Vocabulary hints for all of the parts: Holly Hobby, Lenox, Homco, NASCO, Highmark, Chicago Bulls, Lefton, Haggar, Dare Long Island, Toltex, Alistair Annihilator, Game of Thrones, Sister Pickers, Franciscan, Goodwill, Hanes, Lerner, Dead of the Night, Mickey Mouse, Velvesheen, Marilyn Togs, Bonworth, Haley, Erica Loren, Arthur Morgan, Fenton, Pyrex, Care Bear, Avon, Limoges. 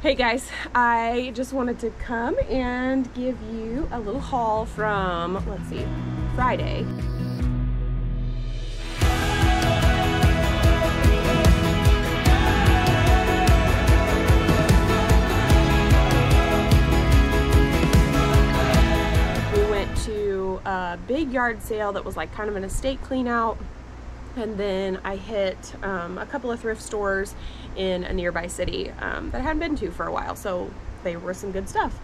Hey guys, I just wanted to come and give you a little haul from, let's see, Friday. We went to a big yard sale that was like kind of an estate clean out. And then I hit a couple of thrift stores in a nearby city that I hadn't been to for a while, so they were some good stuff.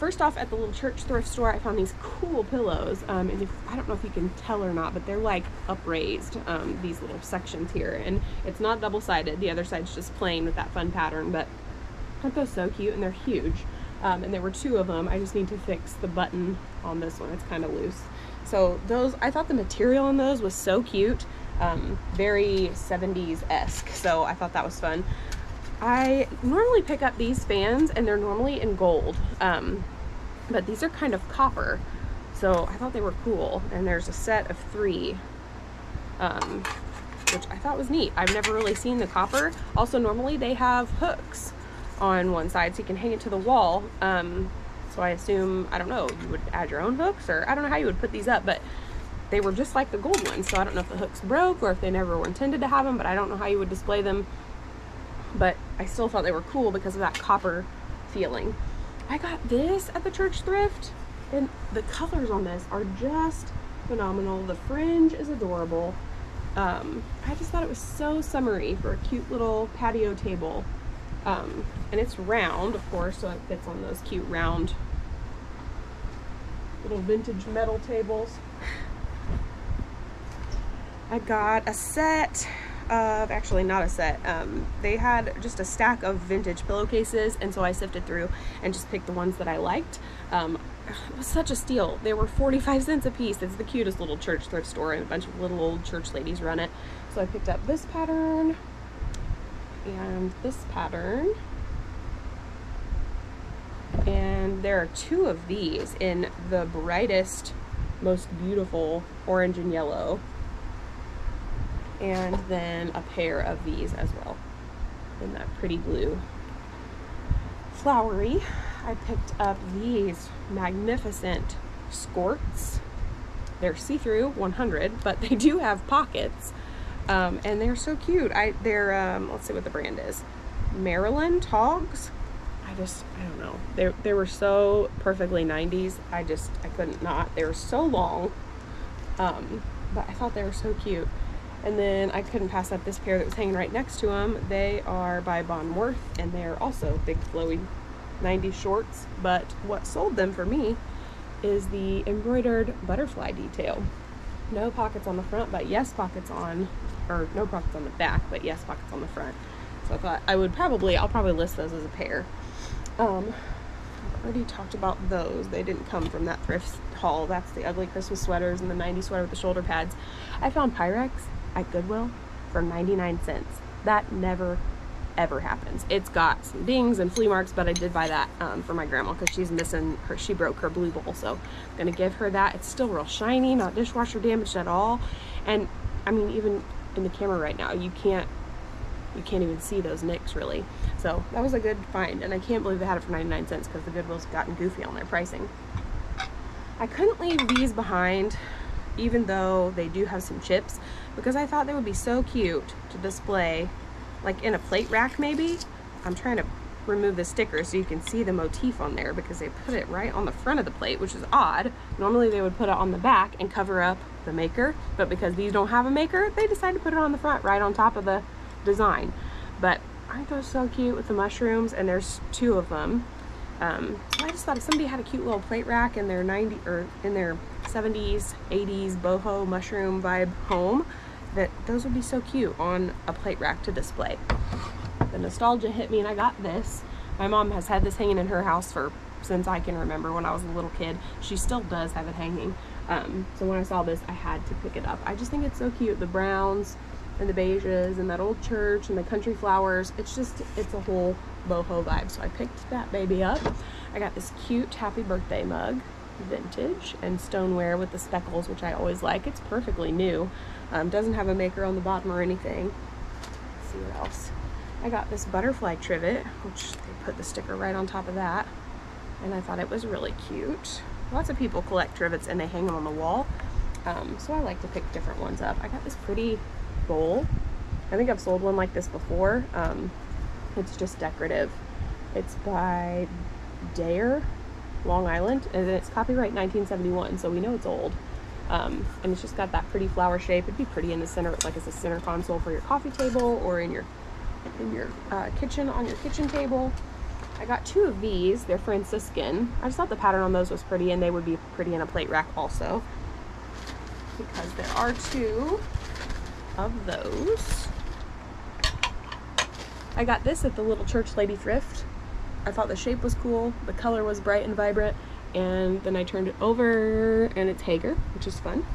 First off, at the little church thrift store, I found these cool pillows. And I don't know if you can tell or not, but they're like upraised, these little sections here. And it's not double-sided. The other side's just plain with that fun pattern, but aren't those so cute? And they're huge. And there were two of them. I just need to fix the button on this one. It's kind of loose. So those, I thought the material in those was so cute. Very 70s-esque, so I thought that was fun. I normally pick up these fans and they're normally in gold, but these are kind of copper, so I thought they were cool. And there's a set of three, which I thought was neat. I've never really seen the copper. Also, normally they have hooks on one side so you can hang it to the wall, so I assume, I don't know, you would add your own hooks, or I don't know how you would put these up, but they were just like the gold ones, so I don't know if the hooks broke or if they never were intended to have them, but I don't know how you would display them. But I still thought they were cool because of that copper feeling. I got this at the church thrift, and the colors on this are just phenomenal. The fringe is adorable. I just thought it was so summery for a cute little patio table. And it's round, of course, so it fits on those cute round little vintage metal tables. I got a set of, actually not a set, they had just a stack of vintage pillowcases, and so I sifted through and just picked the ones that I liked. It was such a steal. They were 45 cents a piece. It's the cutest little church thrift store, and a bunch of little old church ladies run it. So I picked up this pattern and this pattern, and there are two of these in the brightest, most beautiful orange and yellow, and then a pair of these as well in that pretty blue flowery. I picked up these magnificent skirts. They're see-through 100, but they do have pockets, and they're so cute. They're let's see what the brand is, Marilyn Togs. I don't know, they were so perfectly 90s. I couldn't not. They were so long, but I thought they were so cute. And then I couldn't pass up this pair that was hanging right next to them. They are by Bonworth, and they're also big flowy 90s shorts, but what sold them for me is the embroidered butterfly detail. No pockets on the front, but yes pockets on, or no pockets on the back, but yes pockets on the front. So I thought I'll probably list those as a pair. I've already talked about those. They didn't come from that thrift haul. That's the ugly Christmas sweaters and the 90s sweater with the shoulder pads. I found Pyrex at Goodwill for 99 cents. That never ever happens. It's got some dings and flea marks, but I did buy that for my grandma because she's missing her, she broke her blue bowl, so I'm gonna give her that. It's still real shiny, not dishwasher damaged at all. And I mean, even in the camera right now, you can't even see those nicks really. So that was a good find, and I can't believe they had it for 99 cents because the Goodwill's gotten goofy on their pricing. I couldn't leave these behind, even though they do have some chips, because I thought they would be so cute to display, like in a plate rack maybe. I'm trying to remove the sticker so you can see the motif on there, because they put it right on the front of the plate, which is odd. Normally they would put it on the back and cover up the maker, but because these don't have a maker, they decided to put it on the front right on top of the design. But aren't those so cute with the mushrooms? And there's two of them. So I just thought if somebody had a cute little plate rack in their 70s, 80s boho mushroom vibe home, that those would be so cute on a plate rack to display. The nostalgia hit me, and I got this. My mom has had this hanging in her house since I can remember, when I was a little kid. She still does have it hanging. So when I saw this, I had to pick it up. I just think it's so cute. The browns and the beiges and that old church and the country flowers. It's a whole boho vibe. So I picked that baby up. I got this cute happy birthday mug, vintage, and stoneware with the speckles, which I always like. It's perfectly new. Doesn't have a maker on the bottom or anything. Let's see what else. I got this butterfly trivet, which they put the sticker right on top of that, and I thought it was really cute. Lots of people collect trivets and they hang them on the wall, so I like to pick different ones up. I got this pretty bowl. I think I've sold one like this before. It's just decorative. It's by Dare Long Island, and it's copyright 1971, so we know it's old. And it's just got that pretty flower shape. It'd be pretty in the center, like as a center console for your coffee table or in your kitchen, on your kitchen table. I got two of these. They're Franciscan. I just thought the pattern on those was pretty, and they would be pretty in a plate rack also, because there are two of those. I got this at the Little Church Lady Thrift. I thought the shape was cool, the color was bright and vibrant, and then I turned it over and it's Haggar, which is fun.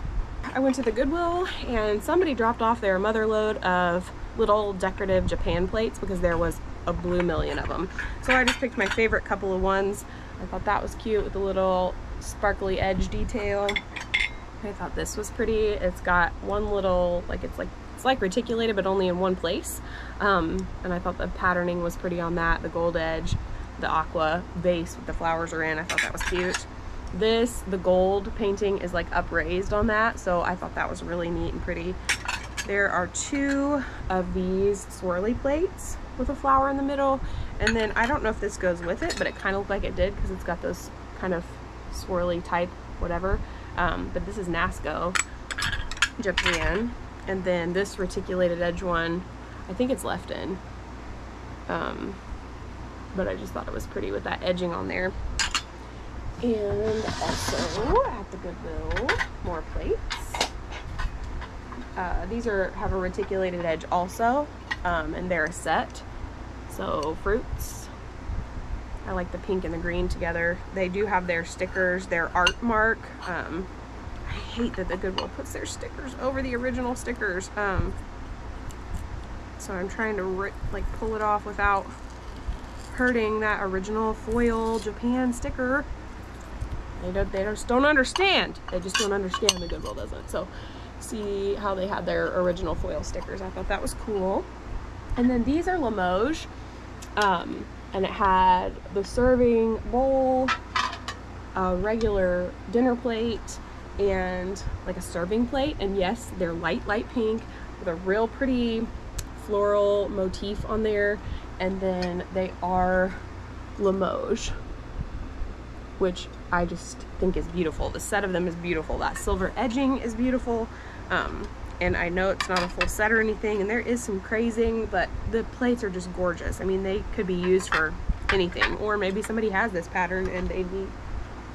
I went to the Goodwill and somebody dropped off their mother load of little decorative Japan plates because there was a blue million of them. So I just picked my favorite couple of ones. I thought that was cute with a little sparkly edge detail. I thought this was pretty. It's got one little, like it's like reticulated but only in one place. And I thought the patterning was pretty on that, the gold edge, the aqua base with the flowers are in. I thought that was cute. This, the gold painting is like upraised on that, so I thought that was really neat and pretty. There are two of these swirly plates with a flower in the middle, and then I don't know if this goes with it, but it kind of looked like it did because it's got those kind of swirly type whatever, but this is NASCO Japan. And then this reticulated edge one, I think it's Lefton, but I just thought it was pretty with that edging on there. And also at the Goodwill, more plates. These have a reticulated edge also, and they're a set. So fruits, I like the pink and the green together. They do have their stickers, their art mark. I hate that the Goodwill puts their stickers over the original stickers. So I'm trying to pull it off without hurting that original foil Japan sticker. They just don't understand. They just don't understand, the Goodwill doesn't. So see how they had their original foil stickers. I thought that was cool. And then these are Limoges, and it had the serving bowl, a regular dinner plate, and like a serving plate. And yes, they're light pink with a real pretty floral motif on there. And then they are Limoges, which I just think is beautiful. The set of them is beautiful. That silver edging is beautiful. And I know it's not a full set or anything, and there is some crazing, but the plates are just gorgeous. I mean, they could be used for anything, or maybe somebody has this pattern and they need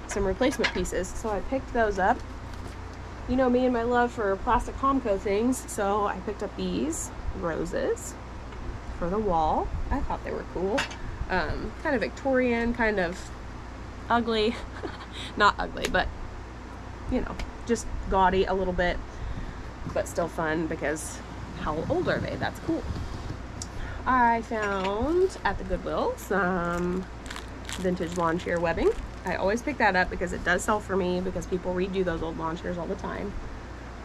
some replacement pieces. So I picked those up. You know me and my love for plastic Homco things, so I picked up these roses for the wall. I thought they were cool. Kind of Victorian, kind of ugly. Not ugly, but you know, just gaudy a little bit, but still fun because how old are they? That's cool. I found at the Goodwill some vintage lawn chair webbing. I always pick that up because it does sell for me, because people redo those old lawn chairs all the time.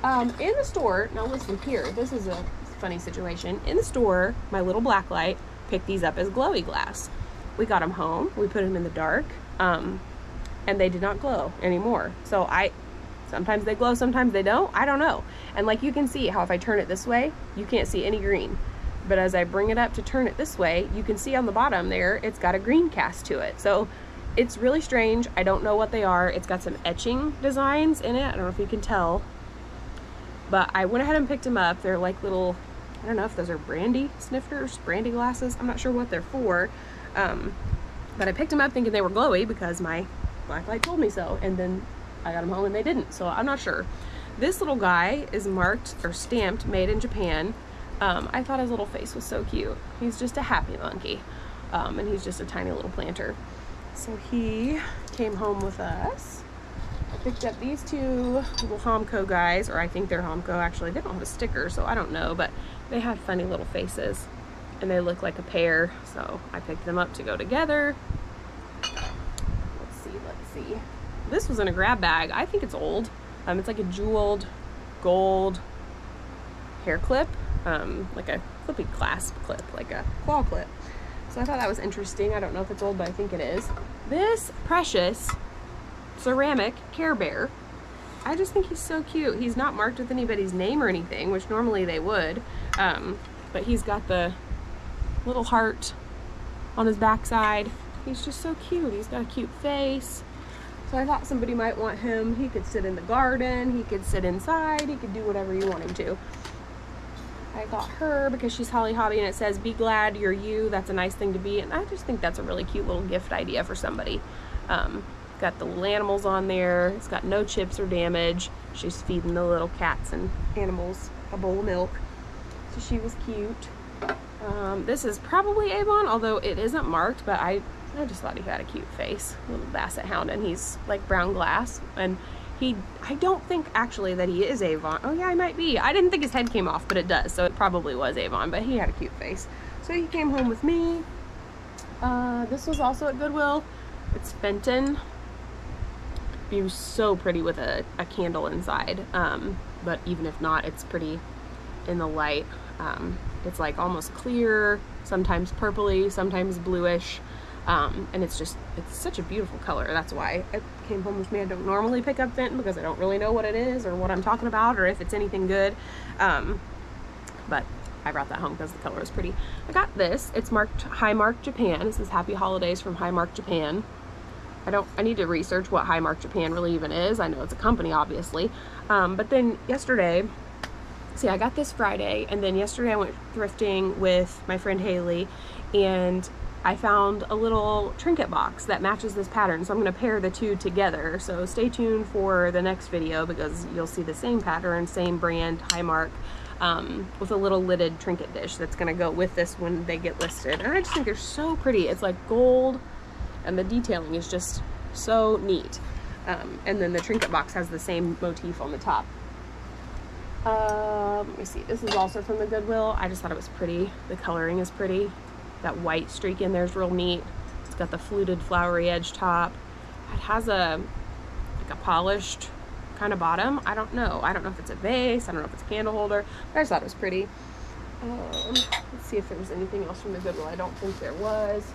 In the store, now listen here, this is a funny situation. In the store, my little black light picked these up as glowy glass. We got them home, we put them in the dark, and they did not glow anymore. So sometimes they glow, sometimes they don't, I don't know. And like you can see how if I turn it this way, you can't see any green. But as I bring it up to turn it this way, you can see on the bottom there, it's got a green cast to it. So it's really strange. I don't know what they are. It's got some etching designs in it. I don't know if you can tell, but I went ahead and picked them up. They're like little, I don't know if those are brandy snifters, brandy glasses. I'm not sure what they're for. But I picked them up thinking they were glowy because my black light told me so. And then I got them home and they didn't. So I'm not sure. This little guy is marked or stamped made in Japan. I thought his little face was so cute. He's just a happy monkey. And he's just a tiny little planter. So he came home with us. I picked up these two little Homco guys, or I think they're Homco actually. They don't have a sticker, so I don't know, but they have funny little faces and they look like a pair. So I picked them up to go together. Let's see. This was in a grab bag. I think it's old. It's like a jeweled gold hair clip, like a clippy clasp clip, like a claw clip. So I thought that was interesting. I don't know if it's old, but I think it is. This precious ceramic Care Bear, I just think he's so cute. He's not marked with anybody's name or anything, which normally they would, but he's got the little heart on his backside. He's just so cute. He's got a cute face. So I thought somebody might want him. He could sit in the garden, he could sit inside, he could do whatever you want him to. I got her because she's Holly Hobby and it says, "Be glad you're you." That's a nice thing to be. And I just think that's a really cute little gift idea for somebody. Got the little animals on there. It's got no chips or damage. She's feeding the little cats and animals a bowl of milk. So she was cute. This is probably Avon, although it isn't marked, but I just thought he had a cute face, little basset hound, and he's like brown glass, and I don't think actually that he is Avon. Oh yeah, he might be. I didn't think his head came off, but it does, so it probably was Avon, but he had a cute face. So he came home with me. This was also at Goodwill. It's Fenton. He was so pretty with a candle inside, but even if not, it's pretty in the light. It's like almost clear, sometimes purpley, sometimes bluish. And it's such a beautiful color. That's why it came home with me. I don't normally pick up Fenton because I don't really know what it is or what I'm talking about or if it's anything good. But I brought that home because the color is pretty. I got this. It's marked Highmark Japan. This is Happy Holidays from Highmark Japan. I need to research what Highmark Japan really even is. I know it's a company, obviously. But then yesterday, see, I got this Friday, and then yesterday I went thrifting with my friend Haley, and I found a little trinket box that matches this pattern, so I'm going to pair the two together. So stay tuned for the next video because you'll see the same pattern, same brand, Highmark, with a little lidded trinket dish that's going to go with this when they get listed. And I just think they're so pretty. It's like gold, and the detailing is just so neat. And then the trinket box has the same motif on the top. Let me see. This is also from the Goodwill. I just thought it was pretty. The coloring is pretty. That white streak in there is real neat. It's got the fluted flowery edge top. It has like a polished kind of bottom. I don't know if it's a vase. I don't know if it's a candle holder. But I just thought it was pretty. Let's see if there was anything else from the Goodwill. I don't think there was.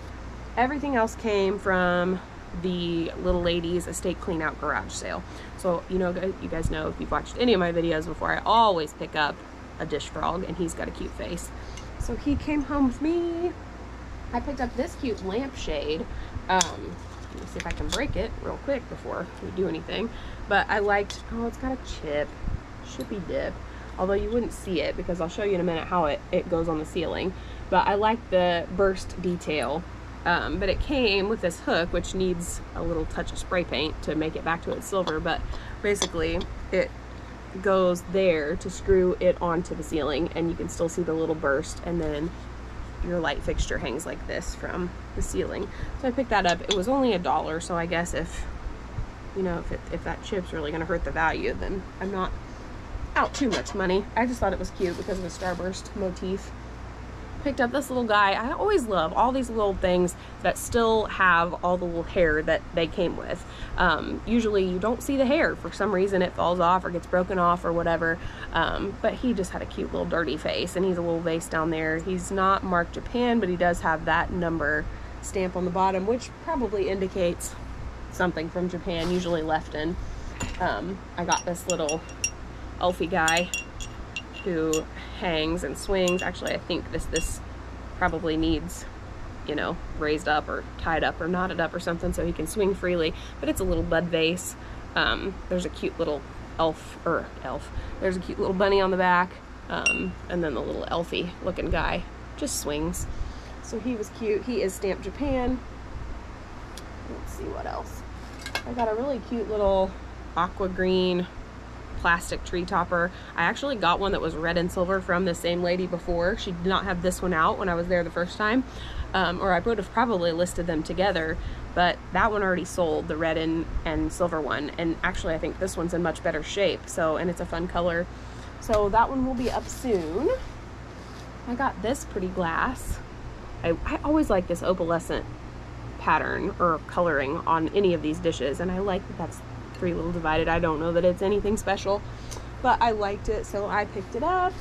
Everything else came from the Little Ladies Estate Cleanout Garage Sale. So, you guys know if you've watched any of my videos before, I always pick up a dish frog, and he's got a cute face. So he came home with me. I picked up this cute lampshade. Let me see if I can break it real quick before we do anything. But I liked, oh, it's got a chip. Should be dip. Although you wouldn't see it because I'll show you in a minute how it goes on the ceiling. But I like the burst detail. But it came with this hook, which needs a little touch of spray paint to make it back to its silver. But basically, it goes there to screw it onto the ceiling, and you can still see the little burst, and then your light fixture hangs like this from the ceiling. So I picked that up. It was only $1, so I guess if that chip's really going to hurt the value, then I'm not out too much money. I just thought it was cute because of the starburst motif. Picked up this little guy. I always love all these little things that still have all the little hair that they came with. Usually you don't see the hair. For some reason it falls off or gets broken off or whatever. But he just had a cute little dirty face, and he's a little vase down there. He's not marked Japan, but he does have that number stamp on the bottom, which probably indicates something from Japan, usually Lefton. I got this little elfie guy who hangs and swings. Actually, I think this probably needs, raised up or tied up or knotted up or something so he can swing freely, but it's a little bud vase. There's a cute little elf. There's a cute little bunny on the back, and then the little elfie looking guy just swings. So he was cute. He is stamped Japan. Let's see what else. I got a really cute little aqua green plastic tree topper. I actually got one that was red and silver from the same lady before. She did not have this one out when I was there the first time, or I would have probably listed them together, but that one already sold, the red and silver one, and actually I think this one's in much better shape, so, and it's a fun color, so that one will be up soon. I got this pretty glass. I always like this opalescent pattern or coloring on any of these dishes, and I like that that's three little divided. I don't know that it's anything special, but I liked it, so I picked it up.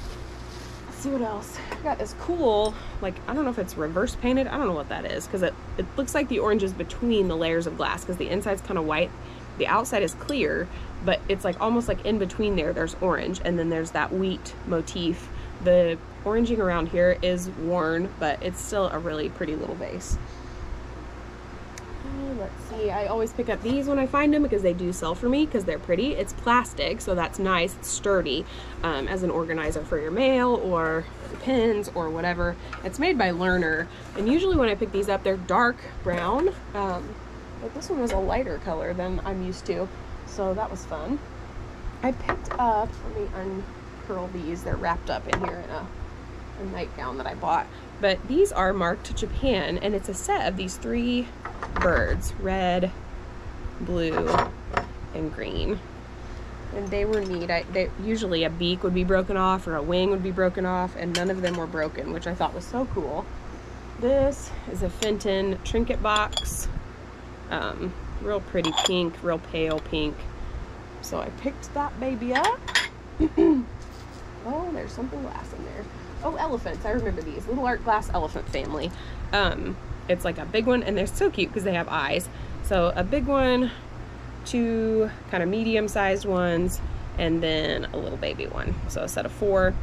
see what else. I got this cool, like, I don't know if it's reverse painted. I don't know what that is, because it looks like the orange is between the layers of glass, because the inside's kind of white. The outside is clear, but it's like almost like in between there, there's orange, and then there's that wheat motif. The oranging around here is worn, but it's still a really pretty little vase. Let's see, I always pick up these when I find them because they do sell for me because they're pretty. It's plastic, so that's nice. It's sturdy as an organizer for your mail or pins or whatever. It's made by Lerner, and usually when I pick these up, they're dark brown. But this one was a lighter color than I'm used to, so that was fun. I picked up, let me uncurl these. They're wrapped up in here in a nightgown that I bought. But these are marked Japan, and it's a set of these three birds, red, blue, and green. And they were neat. Usually a beak would be broken off or a wing would be broken off, and none of them were broken, which I thought was so cool. This is a Fenton trinket box. Real pretty pink, real pale pink. So I picked that baby up. Oh, there's something glass in there. Oh, elephants. I remember these. Little art glass elephant family. It's like a big one, and they're so cute because they have eyes. So a big one, two kind of medium-sized ones, and then a little baby one. So a set of four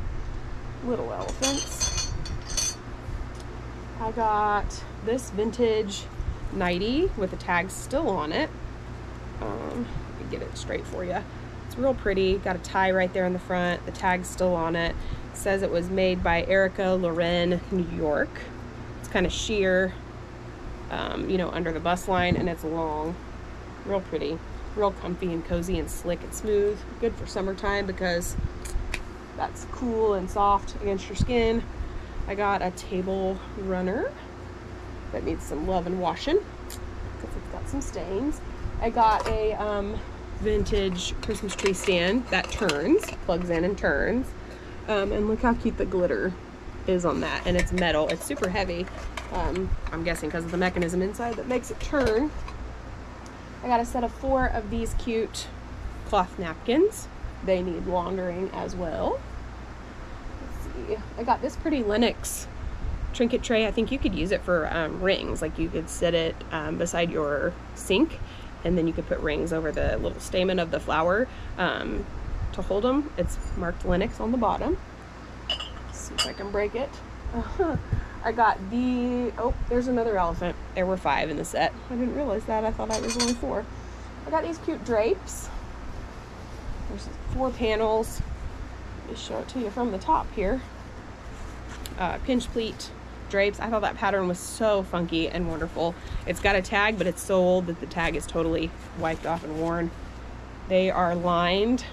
little elephants. I got this vintage nightie with the tags still on it. Let me get it straight for you. It's real pretty. Got a tie right there in the front. The tag's still on it. It says it was made by Erica Loren, New York. It's kind of sheer, you know, under the bust line, and it's long. Real pretty. Real comfy and cozy and slick and smooth. Good for summertime because that's cool and soft against your skin. I got a table runner that needs some love and washing because it's got some stains. I got a vintage Christmas tree stand that turns, plugs in and turns. And look how cute the glitter is on that. And it's metal. It's super heavy. I'm guessing because of the mechanism inside that makes it turn. I got a set of four of these cute cloth napkins. They need laundering as well. Let's see. I got this pretty Lenox trinket tray. I think you could use it for rings. Like you could sit it beside your sink, and then you could put rings over the little stamen of the flower to hold them. It's marked Lenox on the bottom. Let's see if I can break it. I got the, oh, there's another elephant. There were five in the set. I didn't realize that. I thought I was only four. I got these cute drapes. There's four panels. Let me show it to you from the top here. Pinch pleat drapes. I thought that pattern was so funky and wonderful. It's got a tag, but it's so old that the tag is totally wiped off and worn. They are lined,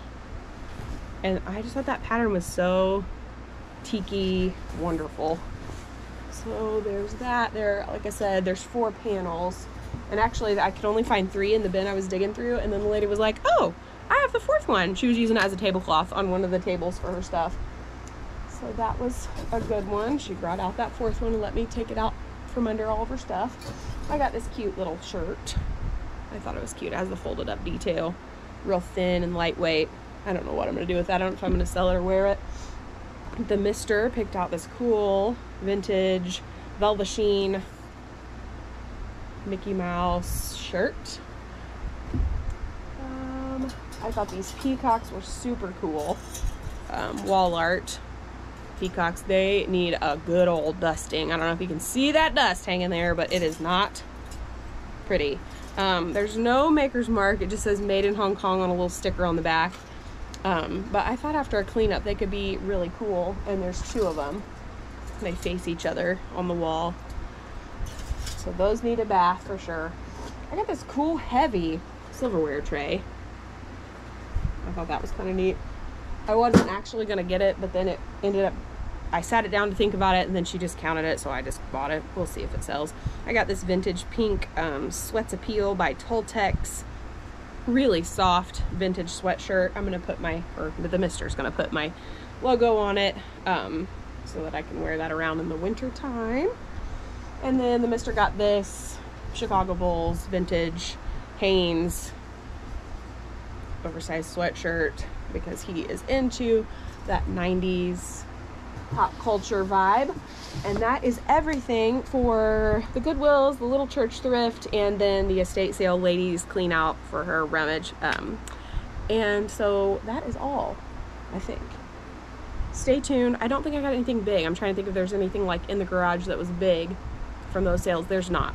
and I just thought that pattern was so tiki wonderful. So there's that. There, like I said, there's four panels, and actually I could only find three in the bin I was digging through, and then the lady was like, oh, I have the fourth one. She was using it as a tablecloth on one of the tables for her stuff. So that was a good one. She brought out that fourth one and let me take it out from under all of her stuff. I got this cute little shirt. I thought it was cute. It has the folded up detail. Real thin and lightweight. I don't know what I'm going to do with that. I don't know if I'm going to sell it or wear it. The mister picked out this cool vintage velvesheen Mickey Mouse shirt. I thought these peacocks were super cool. Wall art. Peacocks, they need a good old dusting. I don't know if you can see that dust hanging there, but it is not pretty. There's no maker's mark. It just says made in Hong Kong on a little sticker on the back. But I thought after a cleanup they could be really cool, and there's two of them. They face each other on the wall. So those need a bath for sure. I got this cool heavy silverware tray. I thought that was kind of neat. I wasn't actually going to get it, but then it ended up, I sat it down to think about it, and then she just counted it, so I just bought it. We'll see if it sells. I got this vintage pink Sweats Appeal by Toltex. Really soft vintage sweatshirt. I'm going to put my, or the mister's going to put my logo on it so that I can wear that around in the winter time. And then the mister got this Chicago Bulls vintage Hanes oversized sweatshirt because he is into that 90s pop culture vibe. And that is everything for the Goodwills, the Little Church Thrift, and then the estate sale ladies clean out for her rummage. And so that is all, I think. Stay tuned. I don't think I got anything big. I'm trying to think if there's anything like in the garage that was big from those sales. There's not.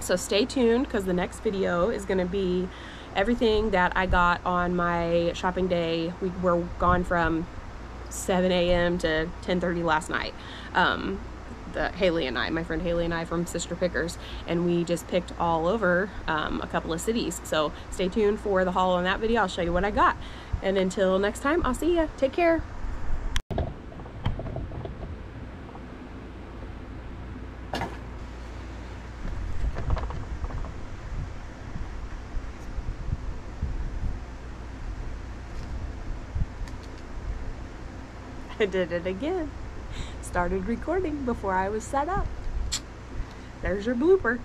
So stay tuned, because the next video is going to be everything that I got on my shopping day. We were gone from 7 a.m. to 10:30 last night. Haley and I, my friend Haley and I from Sister Pickers, and we just picked all over a couple of cities. So stay tuned for the haul on that video. I'll show you what I got. And until next time, I'll see ya. Take care. I did it again. Started recording before I was set up. There's your blooper.